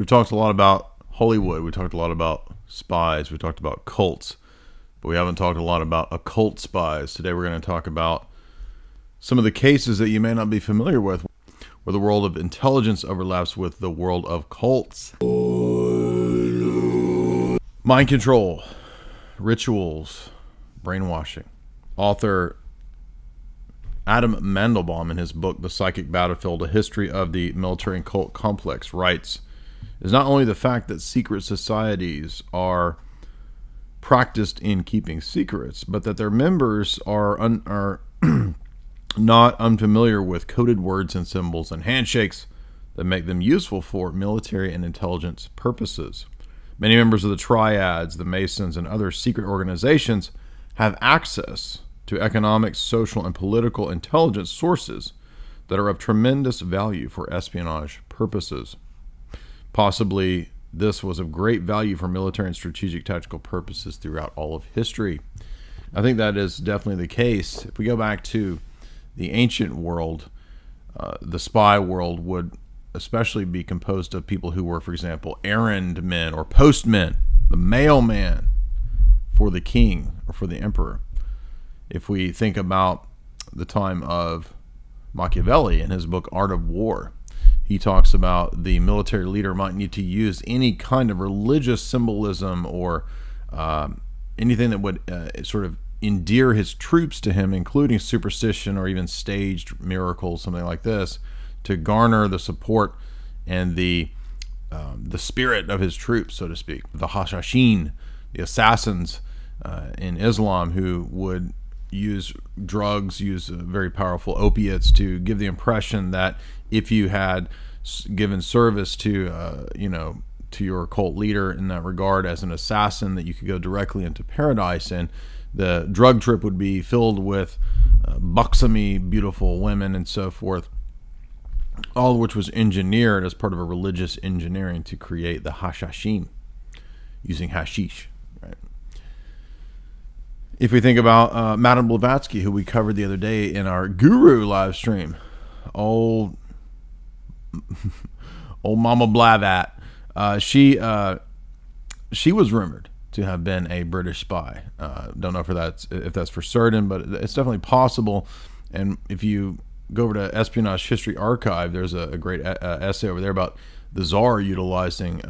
We've talked a lot about Hollywood. We talked a lot about spies. We talked about cults. But we haven't talked a lot about occult spies. Today we're going to talk about some of the cases that you may not be familiar with, where the world of intelligence overlaps with the world of cults. Mind control, rituals, brainwashing. Author Adam Mandelbaum, in his book, The Psychic Battlefield, A History of the Military and Cult Complex, writes, is not only the fact that secret societies are practiced in keeping secrets, but that their members are not unfamiliar with coded words and symbols and handshakes that make them useful for military and intelligence purposes. Many members of the Triads, the Masons, and other secret organizations have access to economic, social, and political intelligence sources that are of tremendous value for espionage purposes. Possibly this was of great value for military and strategic tactical purposes throughout all of history. I think that is definitely the case. If we go back to the ancient world, the spy world would especially be composed of people who were, for example, errand men or postmen, the mailman for the king or for the emperor. If we think about the time of Machiavelli in his book, Art of War, he talks about the military leader might need to use any kind of religious symbolism or anything that would sort of endear his troops to him, including superstition or even staged miracles, something like this, to garner the support and the spirit of his troops, so to speak. The Hashashin, the assassins in Islam, who would use drugs, use very powerful opiates to give the impression that if you had given service to, you know, to your cult leader in that regard as an assassin, that you could go directly into paradise, and the drug trip would be filled with buxomy, beautiful women, and so forth, all of which was engineered as part of a religious engineering to create the Hashashin, using hashish. Right? If we think about Madame Blavatsky, who we covered the other day in our Guru live stream, old Mama Blavat, she was rumored to have been a British spy. Don't know if that's for certain, but it's definitely possible. And if you go over to Espionage History Archive, there's a great essay over there about the Tsar utilizing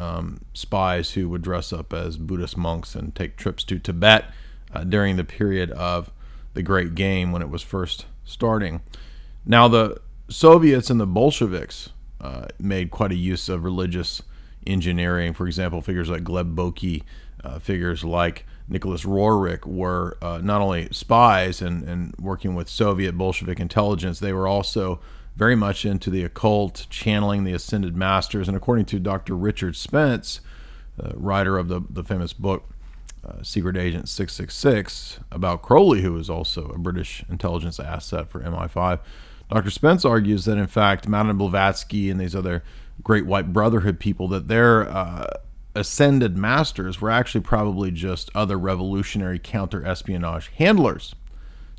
spies who would dress up as Buddhist monks and take trips to Tibet during the period of the Great Game when it was first starting. Now, the Soviets and the Bolsheviks made quite a use of religious engineering. For example, figures like Gleb Boki, figures like Nicholas Roerich were not only spies and working with Soviet Bolshevik intelligence, they were also very much into the occult, channeling the ascended masters. And according to Dr. Richard Spence, writer of the famous book, Secret Agent 666, about Crowley, who was also a British intelligence asset for MI5, Dr. Spence argues that, in fact, Madame Blavatsky and these other great white brotherhood people, that their ascended masters were actually probably just other revolutionary counter-espionage handlers.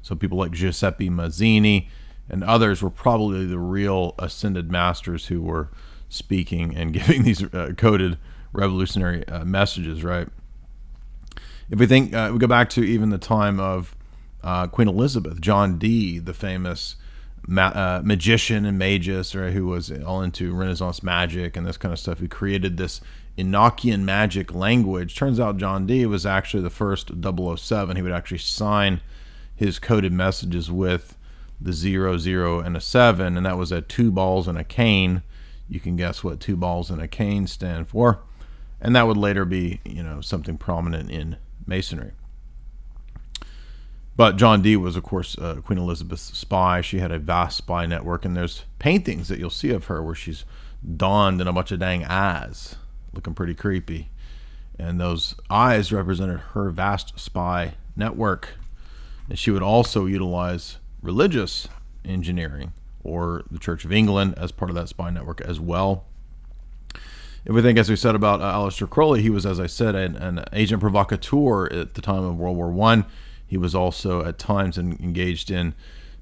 So people like Giuseppe Mazzini and others were probably the real ascended masters who were speaking and giving these coded revolutionary messages, right? If we think, we go back to even the time of Queen Elizabeth, John Dee, the famous magician and magist, right, who was all into Renaissance magic and this kind of stuff, who created this Enochian magic language. Turns out John Dee was actually the first 007. He would actually sign his coded messages with the 00 and a 7, and that was a 2 balls and a cane. You can guess what 2 balls and a cane stand for. And that would later be, you know, something prominent in Masonry. But John Dee was, of course, Queen Elizabeth's spy. She had a vast spy network, and there's paintings that you'll see of her where she's donned in a bunch of dang eyes, looking pretty creepy. And those eyes represented her vast spy network. And she would also utilize religious engineering or the Church of England as part of that spy network as well. If we think, as we said about Aleister Crowley, he was, as I said, an agent provocateur at the time of World War I. He was also at times engaged in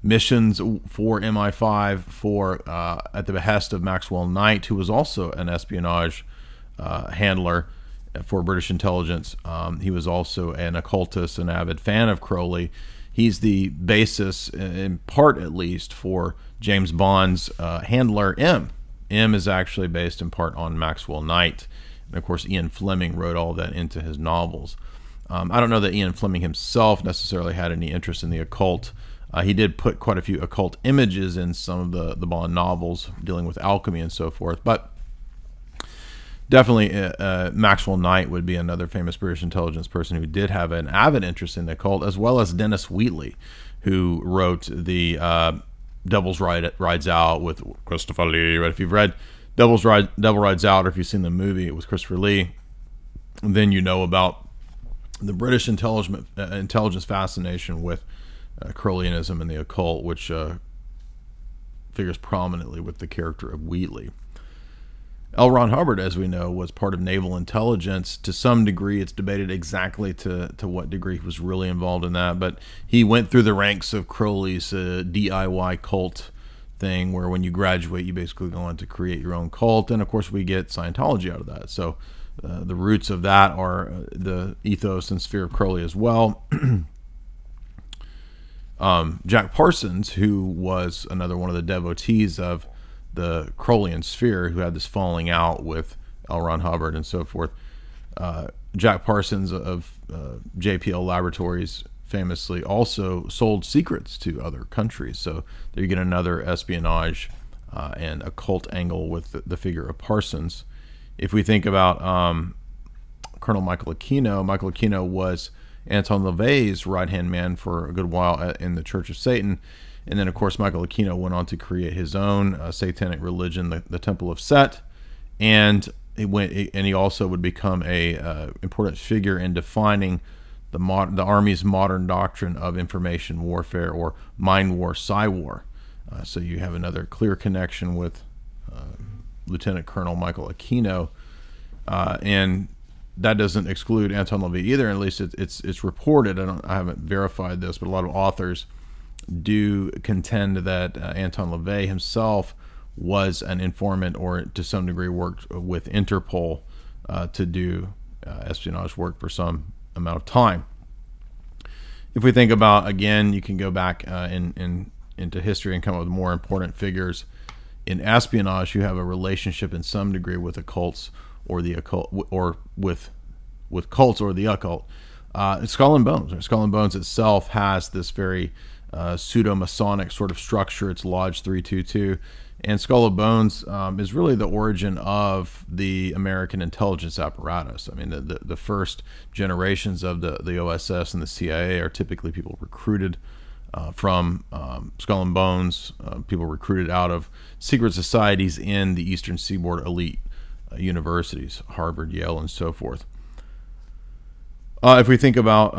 missions for MI5 for at the behest of Maxwell Knight, who was also an espionage handler for British intelligence. He was also an occultist, an avid fan of Crowley. He's the basis, in part at least, for James Bond's handler, M. M is actually based in part on Maxwell Knight. And of course, Ian Fleming wrote all that into his novels. I don't know that Ian Fleming himself necessarily had any interest in the occult. He did put quite a few occult images in some of the Bond novels, dealing with alchemy and so forth. But definitely Maxwell Knight would be another famous British intelligence person who did have an avid interest in the occult, as well as Dennis Wheatley, who wrote the Devil's Ride Rides Out with Christopher Lee. Right? If you've read Devil Rides Out, or if you've seen the movie with Christopher Lee, then you know about the British intelligence fascination with Crowleyanism and the occult, which figures prominently with the character of Wheatley. L. Ron Hubbard, as we know, was part of naval intelligence. To some degree, it's debated exactly to what degree he was really involved in that, but he went through the ranks of Crowley's DIY cult thing, where when you graduate, you basically go on to create your own cult, and of course, we get Scientology out of that. So the roots of that are the ethos and sphere of Crowley as well. Jack Parsons, who was another one of the devotees of the Crowleyan sphere, who had this falling out with L. Ron Hubbard and so forth. Jack Parsons of JPL Laboratories famously also sold secrets to other countries. So there you get another espionage and occult angle with the figure of Parsons. If we think about Colonel Michael Aquino, Michael Aquino was Anton LaVey's right-hand man for a good while in the Church of Satan. And then, of course, Michael Aquino went on to create his own satanic religion, the Temple of Set, and he also would become a important figure in defining the Army's modern doctrine of information warfare, or mind war, psi war. So you have another clear connection with Lieutenant Colonel Michael Aquino, and that doesn't exclude Anton LaVey either. At least it's reported. I haven't verified this, but a lot of authors do contend that Anton LaVey himself was an informant, or to some degree worked with Interpol to do espionage work for some amount of time. If we think about, again, you can go back into history and come up with more important figures in espionage. You have a relationship in some degree with occults, or the occult, or with cults or the occult. Skull and Bones. Skull and Bones itself has this very pseudo-Masonic sort of structure. It's Lodge 322, and Skull and Bones is really the origin of the American intelligence apparatus. I mean, the first generations of the OSS and the CIA are typically people recruited from Skull and Bones, people recruited out of secret societies in the Eastern Seaboard elite universities, Harvard, Yale, and so forth. If we think about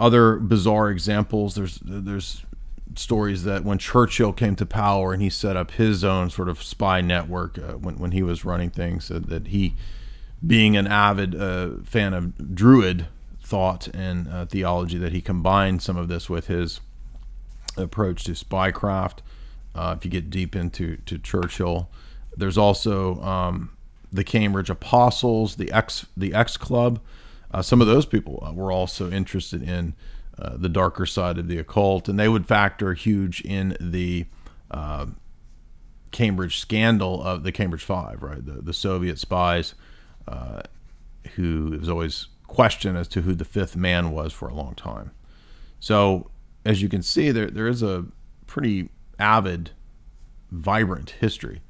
other bizarre examples, there's stories that when Churchill came to power and he set up his own sort of spy network when he was running things, that he, being an avid fan of Druid thought and theology, that he combined some of this with his approach to spycraft. If you get deep into Churchill, there's also the Cambridge Apostles, the X Club. Some of those people were also interested in the darker side of the occult, and they would factor huge in the Cambridge scandal of the Cambridge Five, right? The Soviet spies, who was always questioned as to who the fifth man was for a long time. So, as you can see, there is a pretty avid, vibrant history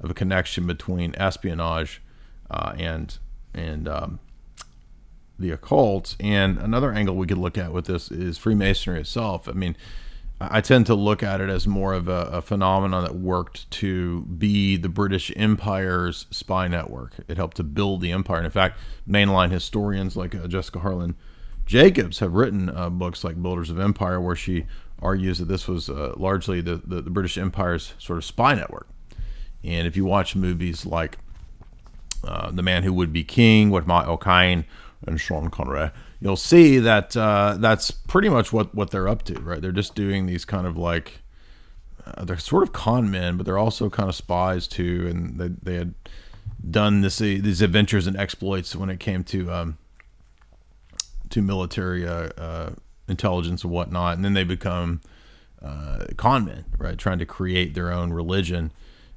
of a connection between espionage and the occult. And another angle we could look at with this is Freemasonry itself. I mean, I tend to look at it as more of a phenomenon that worked to be the British Empire's spy network. It helped to build the empire. And in fact, mainline historians like Jessica Harlan Jacobs have written books like Builders of Empire, where she argues that this was largely the British Empire's sort of spy network. And if you watch movies like The Man Who Would Be King with Michael Caine and Sean Connery, you'll see that that's pretty much what they're up to, right? They're just doing these kind of like, they're sort of con men, but they're also kind of spies too, and they had done this, these adventures and exploits when it came to military intelligence and whatnot, and then they become con men, right, trying to create their own religion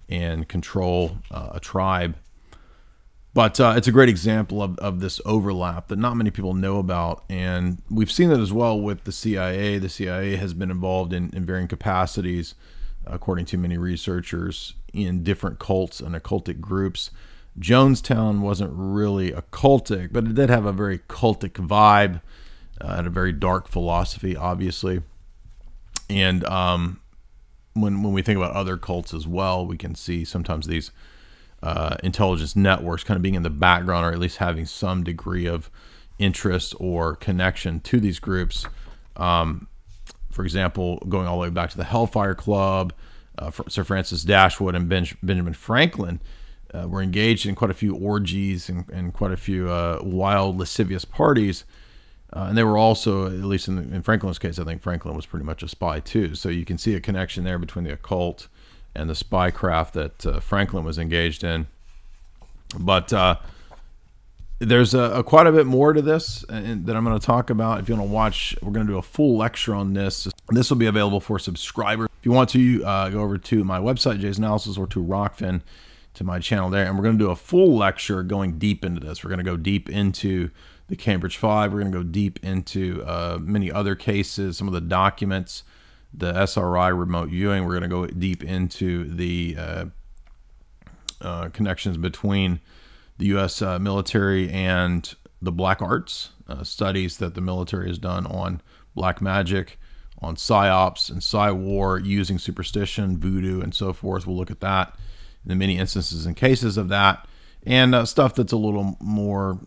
and control a tribe. But it's a great example of this overlap that not many people know about, and we've seen that as well with the CIA. The CIA has been involved in varying capacities, according to many researchers, in different cults and occultic groups. Jonestown wasn't really occultic, but it did have a very cultic vibe and a very dark philosophy, obviously. And when we think about other cults as well, we can see sometimes these intelligence networks kind of being in the background, or at least having some degree of interest or connection to these groups. For example, going all the way back to the Hellfire Club, Sir Francis Dashwood and Benjamin Franklin were engaged in quite a few orgies and quite a few wild, lascivious parties. And they were also, at least in Franklin's case, I think Franklin was pretty much a spy too. So you can see a connection there between the occult and the spycraft that Franklin was engaged in. But there's a quite a bit more to this that I'm going to talk about. If you want to watch, we're going to do a full lecture on this. This will be available for subscribers. If you want to, go over to my website, Jay's Analysis, or to Rockfin, to my channel there. And we're going to do a full lecture going deep into this. We're going to go deep into the Cambridge Five. We're going to go deep into many other cases, some of the documents, the SRI remote viewing. We're going to go deep into the connections between the U.S. Military and the black arts, studies that the military has done on black magic, on psyops and psywar, using superstition, voodoo, and so forth. We'll look at that, the many instances and cases of that, and stuff that's a little more...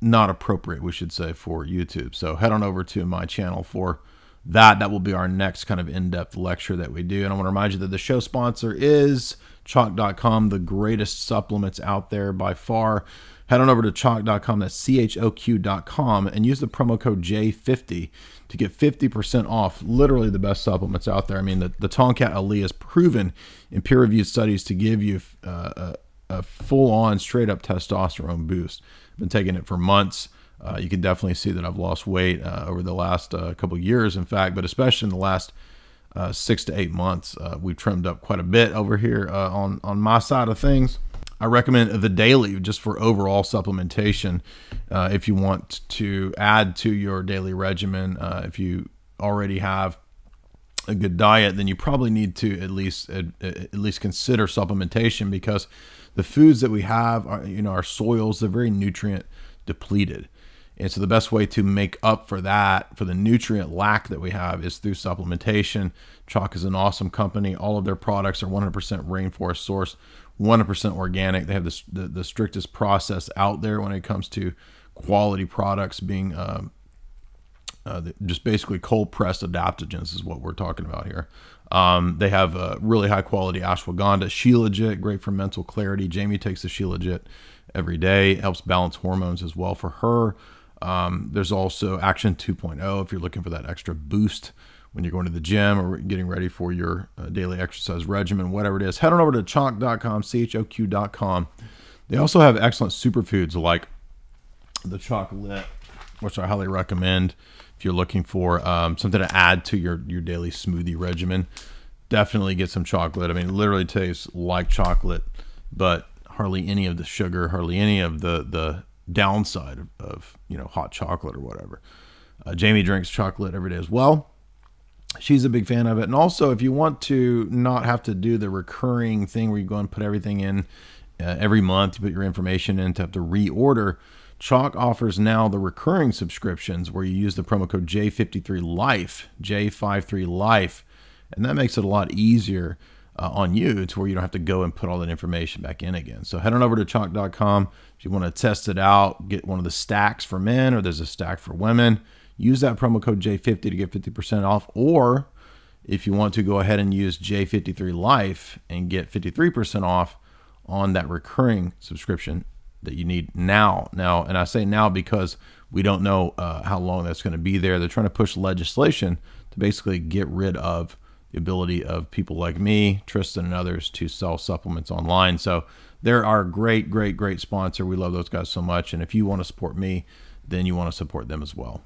not appropriate, we should say, for YouTube. So head on over to my channel for that. That will be our next kind of in-depth lecture that we do. And I want to remind you that the show sponsor is Choq.com, the greatest supplements out there by far. Head on over to Choq.com, that's C-H-O-Q.com, and use the promo code J50 to get 50% off literally the best supplements out there. I mean, the Tonkat Ali is proven in peer-reviewed studies to give you a full-on, straight-up testosterone boost. Been taking it for months. You can definitely see that I've lost weight over the last couple of years, in fact, but especially in the last 6 to 8 months, we've trimmed up quite a bit over here on my side of things. I recommend The Daily just for overall supplementation. If you want to add to your daily regimen, if you already have a good diet, then you probably need to at least consider supplementation, because the foods that we have, our soils, they're very nutrient depleted. And so the best way to make up for that, for the nutrient lack that we have, is through supplementation. Choq is an awesome company. All of their products are 100% rainforest source, 100% organic. They have the strictest process out there when it comes to quality products being just basically cold-pressed adaptogens is what we're talking about here. They have a really high quality ashwagandha, Shilajit, great for mental clarity. Jamie takes the Shilajit every day, helps balance hormones as well for her. There's also Action 2.0 if you're looking for that extra boost when you're going to the gym or getting ready for your daily exercise regimen, whatever it is. Head on over to Choq.com, C-H-O-Q.com. They also have excellent superfoods like the chocolate, which I highly recommend. If you're looking for something to add to your daily smoothie regimen, definitely get some chocolate. I mean, it literally tastes like chocolate, but hardly any of the sugar, hardly any of the downside of hot chocolate or whatever. Jamie drinks chocolate every day as well. She's a big fan of it. And also, if you want to not have to do the recurring thing where you go and put everything in every month, you put your information in to have to reorder, Choq offers now the recurring subscriptions where you use the promo code J53LIFE, J53LIFE, and that makes it a lot easier on you, to where you don't have to go and put all that information back in again. So head on over to Choq.com if you want to test it out, get one of the stacks for men, or there's a stack for women. Use that promo code J50 to get 50% off, or if you want to, go ahead and use J53LIFE and get 53% off on that recurring subscription that you need now. And I say now because we don't know how long that's going to be there. They're trying to push legislation to basically get rid of the ability of people like me, Tristan and others, to sell supplements online. So they're our great, great, great sponsor. We love those guys so much. And if you want to support me, then you want to support them as well.